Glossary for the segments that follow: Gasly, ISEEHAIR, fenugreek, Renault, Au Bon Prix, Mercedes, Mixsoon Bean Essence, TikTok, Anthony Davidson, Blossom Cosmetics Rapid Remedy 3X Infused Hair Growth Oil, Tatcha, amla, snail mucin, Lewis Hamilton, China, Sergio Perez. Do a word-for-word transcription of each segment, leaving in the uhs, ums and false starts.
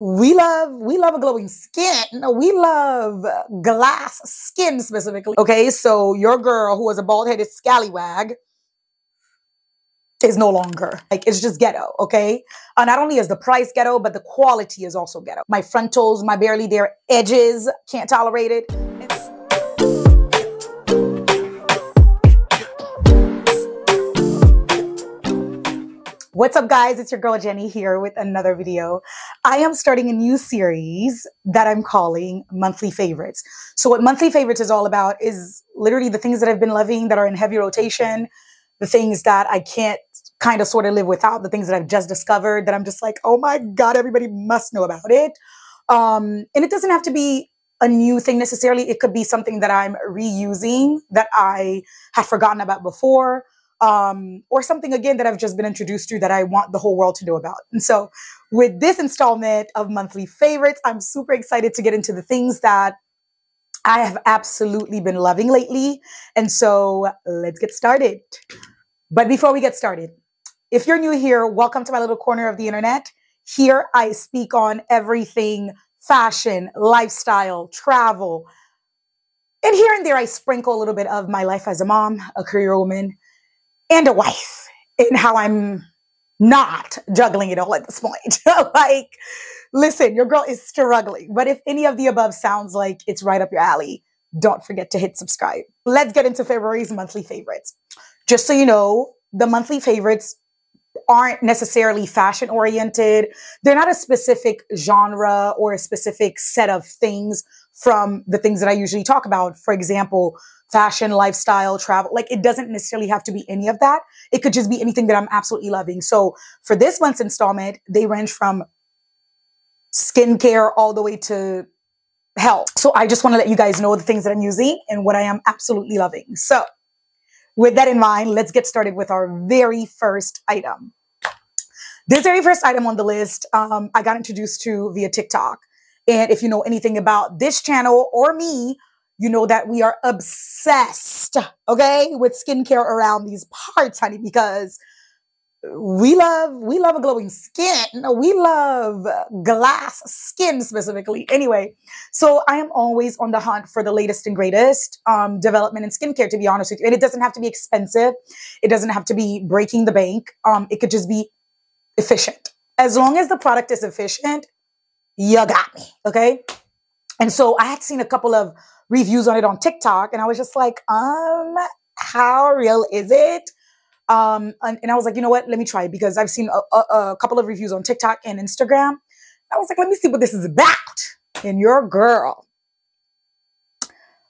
We love, we love a glowing skin. We love glass skin specifically. Okay, so your girl who was a bald-headed scallywag is no longer. Like, it's just ghetto, okay? Uh, not only is the price ghetto, but the quality is also ghetto. My frontals, my barely there edges, can't tolerate it. What's up, guys? It's your girl Jenny here with another video. I am starting a new series that I'm calling Monthly Favorites. So what Monthly Favorites is all about is literally the things that I've been loving that are in heavy rotation, the things that I can't kind of sort of live without, the things that I've just discovered that I'm just like, oh my God, everybody must know about it. Um, and it doesn't have to be a new thing necessarily. It could be something that I'm reusing that I had forgotten about before. Um, or something, again, that I've just been introduced to that I want the whole world to know about. And so with this installment of Monthly Favorites, I'm super excited to get into the things that I have absolutely been loving lately. And so let's get started. But before we get started, if you're new here, welcome to my little corner of the internet. Here I speak on everything fashion, lifestyle, travel. And here and there, I sprinkle a little bit of my life as a mom, a career woman, and a wife, and how I'm not juggling it all at this point. Like, listen, your girl is struggling. But if any of the above sounds like it's right up your alley, don't forget to hit subscribe. Let's get into February's Monthly Favorites. Just so you know, the Monthly Favorites aren't necessarily fashion oriented. They're not a specific genre or a specific set of things from the things that I usually talk about. For example, fashion, lifestyle, travel. Like, it doesn't necessarily have to be any of that. It could just be anything that I'm absolutely loving. So for this month's installment, they range from skincare all the way to health. So I just want to let you guys know the things that I'm using and what I am absolutely loving. So with that in mind, let's get started with our very first item. This very first item on the list, um, I got introduced to via TikTok. And if you know anything about this channel or me, you know that we are obsessed, okay, with skincare around these parts, honey, because we love, we love a glowing skin. We love glass skin specifically. Anyway, so I am always on the hunt for the latest and greatest um, development in skincare, to be honest with you. And it doesn't have to be expensive. It doesn't have to be breaking the bank. Um, it could just be efficient. As long as the product is efficient, you got me, okay? And so I had seen a couple of reviews on it on TikTok, and I was just like, um, how real is it? Um, and, and I was like, you know what? Let me try it, because I've seen a, a, a couple of reviews on TikTok and Instagram. I was like, let me see what this is about. And your girl,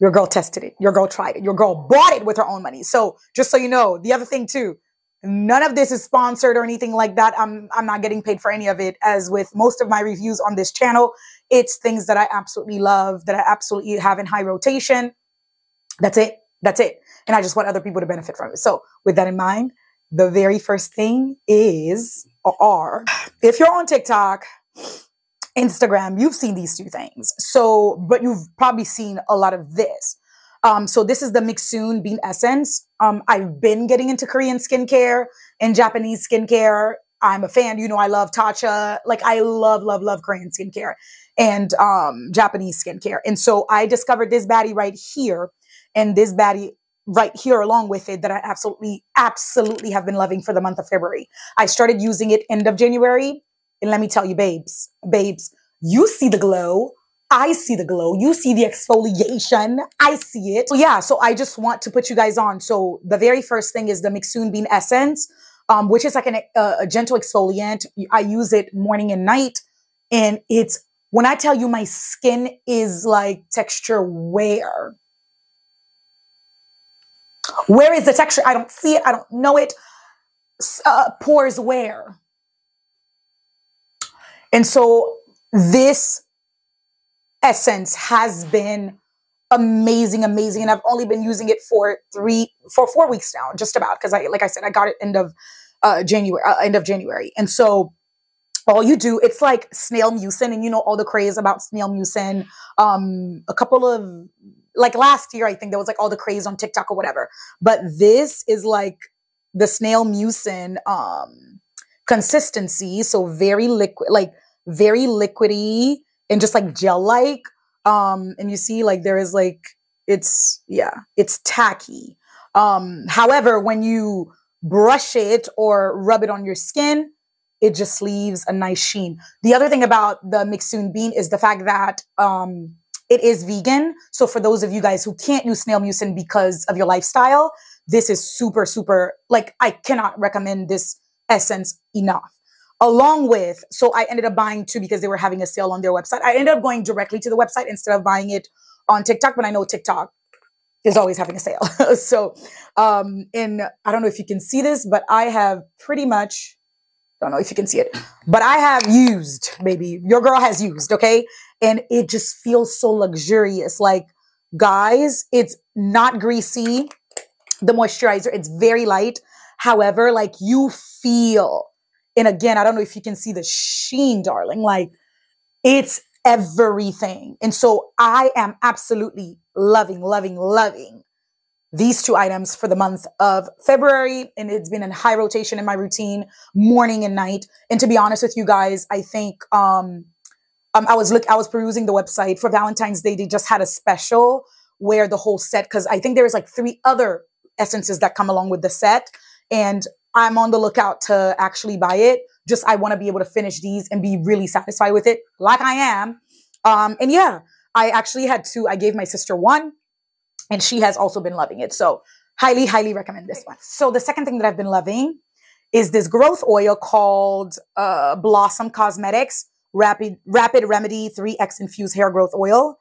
your girl tested it. Your girl tried it. Your girl bought it with her own money. So just so you know, the other thing too, none of this is sponsored or anything like that. I'm, I'm not getting paid for any of it. As with most of my reviews on this channel, it's things that I absolutely love, that I absolutely have in high rotation. That's it. That's it. And I just want other people to benefit from it. So with that in mind, the very first thing is, or are, if you're on TikTok, Instagram, you've seen these two things. So, but you've probably seen a lot of this. Um, so this is the Mixsoon Bean Essence. Um, I've been getting into Korean skincare and Japanese skincare. I'm a fan. You know, I love Tatcha. Like, I love, love, love Korean skincare and um, Japanese skincare. And so I discovered this baddie right here, and this baddie right here along with it, that I absolutely, absolutely have been loving for the month of February. I started using it end of January. And let me tell you, babes, babes, you see the glow. I see the glow. You see the exfoliation. I see it. So yeah, so I just want to put you guys on. So the very first thing is the Mixsoon Bean Essence, um, which is like an, a, a gentle exfoliant. I use it morning and night. And it's, when I tell you my skin is like texture wear. Where is the texture? I don't see it. I don't know it. Uh, pores wear. And so this essence has been amazing, amazing. And I've only been using it for three, for four weeks now, just about. Cause I, like I said, I got it end of uh, January, uh, end of January. And so all you do, it's like snail mucin, and you know, all the craze about snail mucin. Um, a couple of, like last year, I think there was like all the craze on TikTok or whatever, but this is like the snail mucin um, consistency. So very liquid, like very liquidy and just like gel-like. Um, and you see like there is like, it's, yeah, it's tacky. Um, however, when you brush it or rub it on your skin, it just leaves a nice sheen. The other thing about the Mixsoon Bean is the fact that um, it is vegan. So for those of you guys who can't use snail mucin because of your lifestyle, this is super, super, like I cannot recommend this essence enough. Along with, so I ended up buying two because they were having a sale on their website. I ended up going directly to the website instead of buying it on TikTok, but I know TikTok is always having a sale. So, um, and I don't know if you can see this, but I have pretty much, I don't know if you can see it, but I have used, baby, your girl has used, okay? And it just feels so luxurious. Like, guys, it's not greasy, the moisturizer, it's very light. However, like you feel, and again, I don't know if you can see the sheen, darling, like it's everything. And so I am absolutely loving, loving, loving these two items for the month of February. And it's been in high rotation in my routine, morning and night. And to be honest with you guys, I think um, um, I was look, I was perusing the website for Valentine's Day. They just had a special where the whole set, because I think there is like three other essences that come along with the set. And I'm on the lookout to actually buy it. Just, I want to be able to finish these and be really satisfied with it, like I am. Um, and yeah, I actually had two. I gave my sister one, and she has also been loving it. So highly, highly recommend this one. So the second thing that I've been loving is this growth oil called uh, Blossom Cosmetics Rapid Rapid Remedy three X Infused Hair Growth Oil.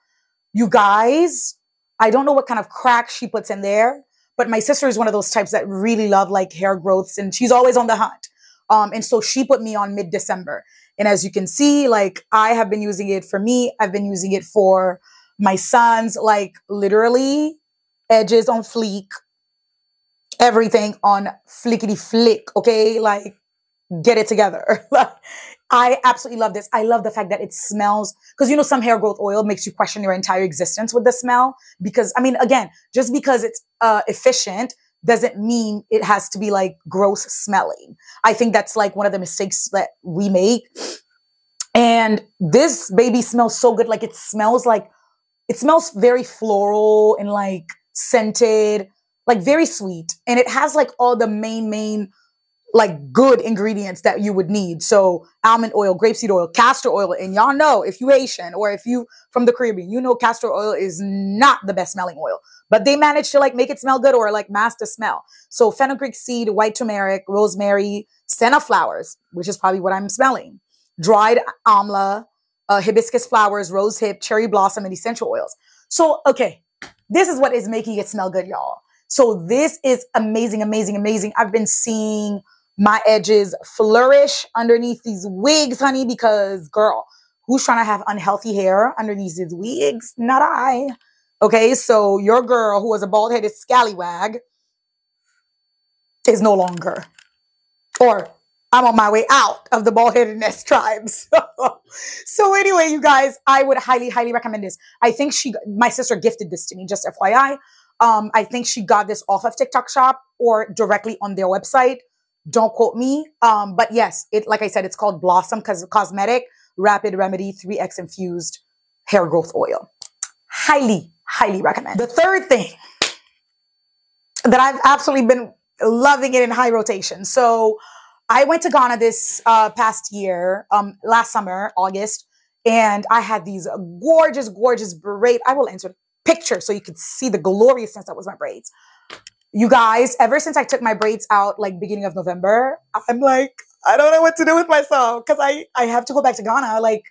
You guys, I don't know what kind of crack she puts in there, but my sister is one of those types that really love like hair growths, and she's always on the hunt. Um, and so she put me on mid-December. And as you can see, like I have been using it for me. I've been using it for my sons, like literally edges on fleek, everything on flickety flick. Okay. Like get it together. I absolutely love this. I love the fact that it smells, because you know, some hair growth oil makes you question your entire existence with the smell, because I mean, again, just because it's uh, efficient doesn't mean it has to be like gross smelling. I think that's like one of the mistakes that we make. And this baby smells so good. Like it smells like, it smells very floral and like scented, like very sweet. And it has like all the main, main, like good ingredients that you would need. So almond oil, grapeseed oil, castor oil. And y'all know if you Haitian or if you from the Caribbean, you know castor oil is not the best smelling oil, but they managed to like make it smell good or like mask the smell. So fenugreek seed, white turmeric, rosemary, senna flowers, which is probably what I'm smelling, dried amla, uh, hibiscus flowers, rose hip, cherry blossom, and essential oils. So, okay, this is what is making it smell good, y'all. So this is amazing, amazing, amazing. I've been seeing my edges flourish underneath these wigs, honey, because girl, who's trying to have unhealthy hair underneath these wigs? Not I. Okay, so your girl who was a bald-headed scallywag is no longer. Or I'm on my way out of the bald-headedness tribe. So, so anyway, you guys, I would highly, highly recommend this. I think she, my sister gifted this to me, just F Y I. Um, I think she got this off of TikTok shop or directly on their website. Don't quote me. Um, but yes, it, like I said, it's called Blossom Cosmetic Rapid Remedy three X Infused Hair Growth Oil. Highly, highly recommend. The third thing that I've absolutely been loving it in high rotation. So I went to Ghana this uh, past year, um, last summer, August, and I had these gorgeous, gorgeous braids. I will insert a picture so you could see the gloriousness that was my braids. You guys, ever since I took my braids out, like beginning of November, I'm like, I don't know what to do with myself because I, I have to go back to Ghana. Like,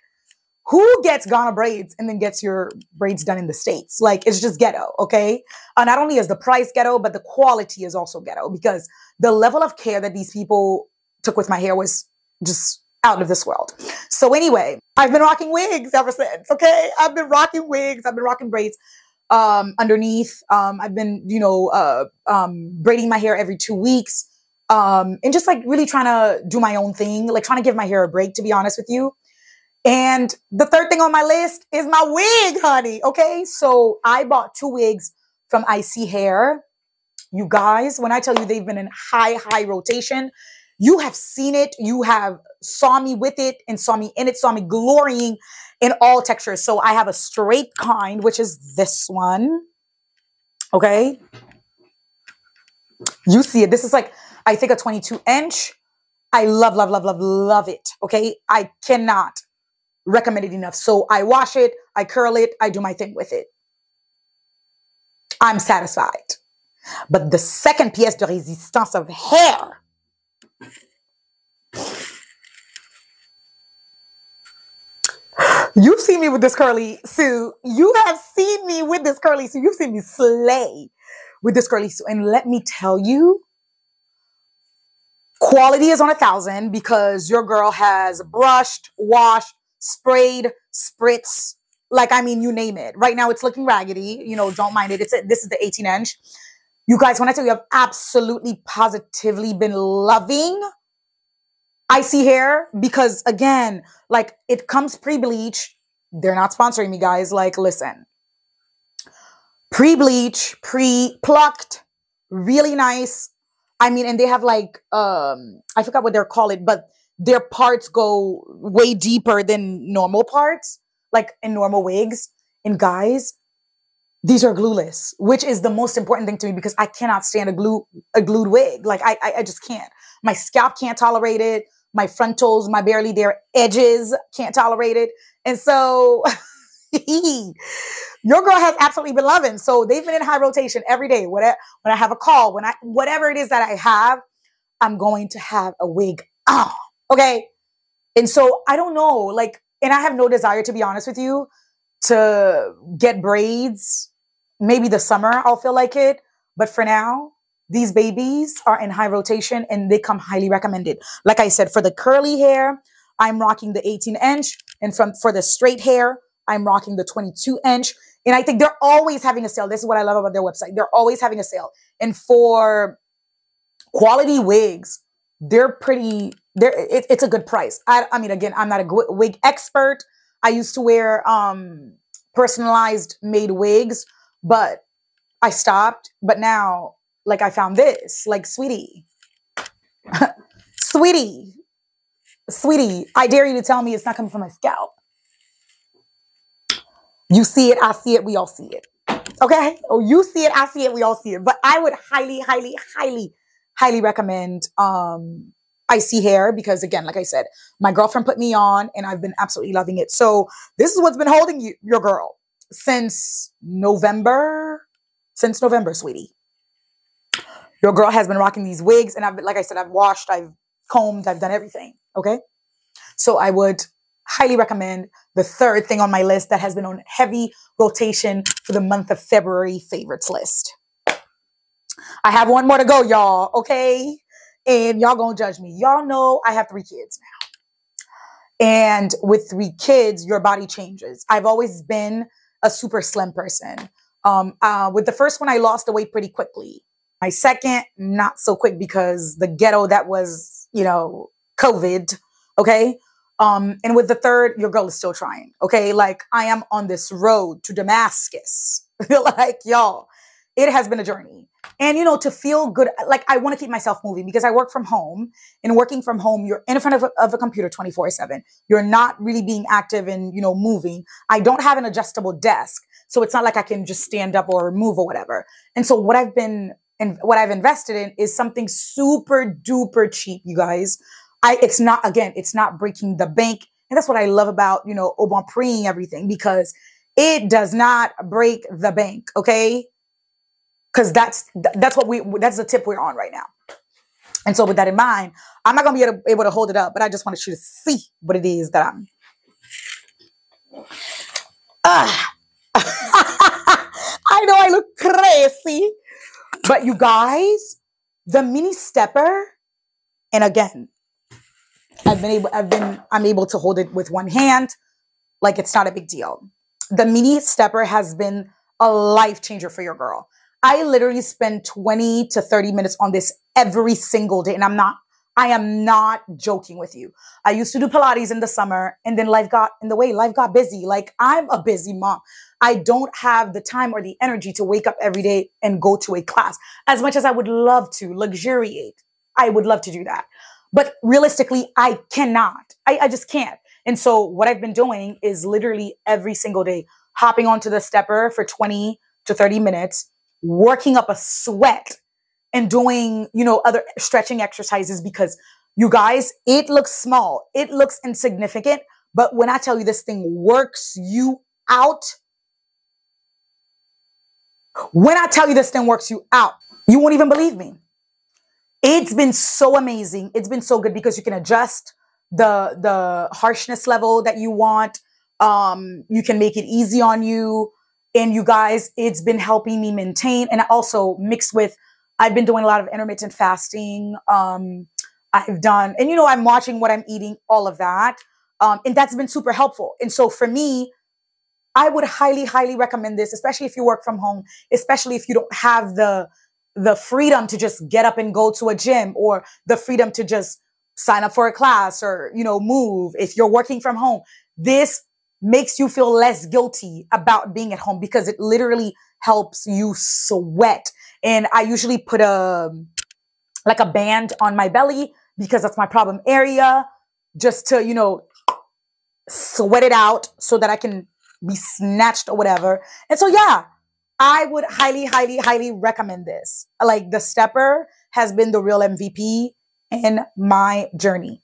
who gets Ghana braids and then gets your braids done in the States? Like, it's just ghetto, okay? Uh, not only is the price ghetto, but the quality is also ghetto because the level of care that these people took with my hair was just out of this world. So anyway, I've been rocking wigs ever since, okay? I've been rocking wigs. I've been rocking braids. Um, underneath, um, I've been, you know, uh, um, braiding my hair every two weeks, um, and just like really trying to do my own thing, like trying to give my hair a break, to be honest with you. And the third thing on my list is my wig, honey. Okay. So I bought two wigs from ISEEHAIR. You guys, when I tell you they've been in high, high rotation, You have seen it. You have saw me with it and saw me in it, saw me glorying in all textures. So I have a straight kind, which is this one. Okay. You see it. This is like, I think a twenty-two inch. I love, love, love, love, love it. Okay. I cannot recommend it enough. So I wash it, I curl it, I do my thing with it. I'm satisfied. But the second pièce de résistance of hair, you've seen me with this curly Sue. You have seen me with this curly Sue. You've seen me slay with this curly Sue. And let me tell you, quality is on a thousand because your girl has brushed, washed, sprayed, spritz. Like, I mean, you name it. Right now it's looking raggedy. You know, don't mind it. It's a, this is the eighteen inch. You guys, when I tell you, I've absolutely positively been loving ISEEHAIR because, again, like, it comes pre-bleach. They're not sponsoring me, guys. Like, listen. Pre-bleach, pre-plucked, really nice. I mean, and they have, like, um, I forgot what they're called, but their parts go way deeper than normal parts, like in normal wigs. And, guys, these are glueless, which is the most important thing to me because I cannot stand a glue, a glued wig. Like I, I, I just can't. My scalp can't tolerate it. My frontals, my barely there edges can't tolerate it. And so your girl has absolutely been loving. So they've been in high rotation every day. Whatever, when I have a call, when I, whatever it is that I have, I'm going to have a wig on. Okay. And so I don't know, like, and I have no desire, to be honest with you, to get braids. Maybe the summer I'll feel like it. But for now, these babies are in high rotation and they come highly recommended. Like I said, for the curly hair, I'm rocking the eighteen inch. And from for the straight hair, I'm rocking the twenty-two inch. And I think they're always having a sale. This is what I love about their website. They're always having a sale. And for quality wigs, they're pretty, they're, it, it's a good price. I, I mean, again, I'm not a wig expert. I used to wear um, personalized made wigs. But I stopped. But now, like, I found this. Like, sweetie. Sweetie. Sweetie, I dare you to tell me it's not coming from my scalp. You see it, I see it, we all see it. Okay? Oh, you see it, I see it, we all see it. But I would highly, highly, highly, highly recommend um, ISEEHAIR because, again, like I said, my girlfriend put me on and I've been absolutely loving it. So this is what's been holding you, your girl. Since November, since November, sweetie, your girl has been rocking these wigs. And I've been, like I said, I've washed, I've combed, I've done everything. Okay. So I would highly recommend the third thing on my list that has been on heavy rotation for the month of February favorites list. I have one more to go, y'all. Okay. And y'all gonna judge me. Y'all know I have three kids now. And with three kids, your body changes. I've always been a super slim person. Um, uh, with the first one, I lost the weight pretty quickly. My second, not so quick because the ghetto that was, you know, COVID. Okay. Um, and with the third, your girl is still trying. Okay. Like, I am on this road to Damascus. Like, y'all, it has been a journey. And, you know, to feel good, like, I want to keep myself moving because I work from home, and working from home, you're in front of a, of a computer twenty-four seven. You're not really being active and, you know, moving. I don't have an adjustable desk. So it's not like I can just stand up or move or whatever. And so what I've been and what I've invested in is something super duper cheap, you guys. I, it's not, again, it's not breaking the bank. And that's what I love about, you know, Au Bon Prix and everything, because it does not break the bank. Okay. Cause that's, that's what we, that's the tip we're on right now. And so with that in mind, I'm not going to be able to hold it up, but I just wanted you to see what it is that I'm, uh. I know I look crazy, but you guys, the mini stepper. And again, I've been able, I've been, I'm able to hold it with one hand. Like, it's not a big deal. The mini stepper has been a life changer for your girl. I literally spend twenty to thirty minutes on this every single day. And I'm not, I am not joking with you. I used to do Pilates in the summer, and then life got in the way. Life got busy. Like, I'm a busy mom. I don't have the time or the energy to wake up every day and go to a class as much as I would love to luxuriate. I would love to do that. But realistically, I cannot. I, I just can't. And so what I've been doing is literally every single day, hopping onto the stepper for twenty to thirty minutes, working up a sweat and doing, you know, other stretching exercises, because you guys, it looks small. It looks insignificant. But when I tell you this thing works you out, when I tell you this thing works you out, you won't even believe me. It's been so amazing. It's been so good because you can adjust the, the harshness level that you want. Um, you can make it easy on you. And you guys, it's been helping me maintain. And also mixed with, I've been doing a lot of intermittent fasting. Um, I've done, and you know, I'm watching what I'm eating, all of that. Um, and that's been super helpful. And so for me, I would highly, highly recommend this, especially if you work from home, especially if you don't have the, the freedom to just get up and go to a gym, or the freedom to just sign up for a class, or, you know, move. If you're working from home, this makes you feel less guilty about being at home, because it literally helps you sweat. And I usually put a, like a band on my belly, because that's my problem area, just to, you know, sweat it out so that I can be snatched or whatever. And so, yeah, I would highly, highly, highly recommend this. Like, the stepper has been the real M V P in my journey.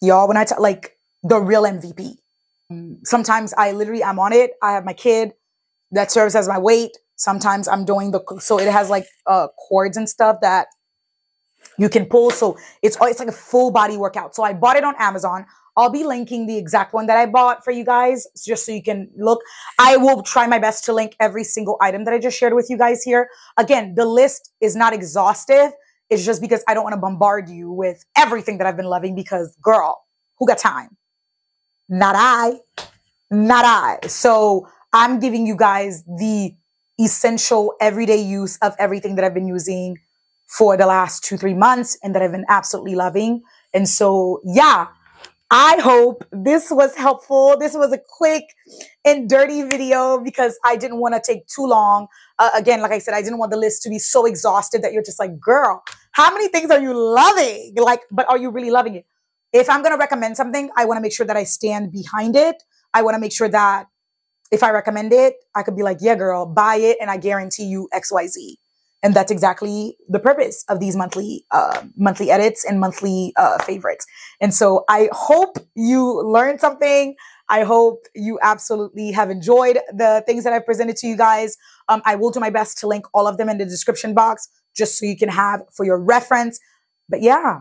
Y'all, when I tell, like, the real M V P. Sometimes I literally, I'm on it. I have my kid that serves as my weight. Sometimes I'm doing the, so it has like uh, cords and stuff that you can pull. So it's, it's like a full body workout. So I bought it on Amazon. I'll be linking the exact one that I bought for you guys, just so you can look. I will try my best to link every single item that I just shared with you guys here. Again, the list is not exhaustive. It's just because I don't want to bombard you with everything that I've been loving, because girl, who got time? Not I, not I. So I'm giving you guys the essential everyday use of everything that I've been using for the last two, three months and that I've been absolutely loving. And so, yeah. I hope this was helpful. This was a quick and dirty video because I didn't want to take too long. Uh, again, like I said, I didn't want the list to be so exhaustive that you're just like, girl, how many things are you loving? Like, but are you really loving it? If I'm going to recommend something, I want to make sure that I stand behind it. I want to make sure that if I recommend it, I could be like, yeah, girl, buy it. And I guarantee you X Y Z. And that's exactly the purpose of these monthly uh, monthly edits and monthly uh, favorites. And so I hope you learned something. I hope you absolutely have enjoyed the things that I've presented to you guys. Um, I will do my best to link all of them in the description box just so you can have for your reference. But yeah,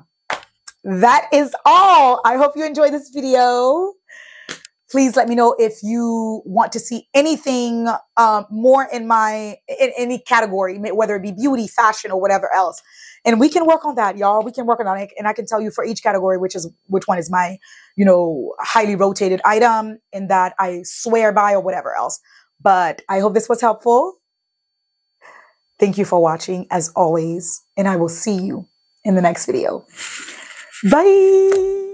that is all. I hope you enjoyed this video. Please let me know if you want to see anything um, more in my, in any category, whether it be beauty, fashion, or whatever else. And we can work on that, y'all. We can work on that. And I can tell you for each category, which is, which one is my, you know, highly rotated item and that I swear by or whatever else. But I hope this was helpful. Thank you for watching as always. And I will see you in the next video. Bye.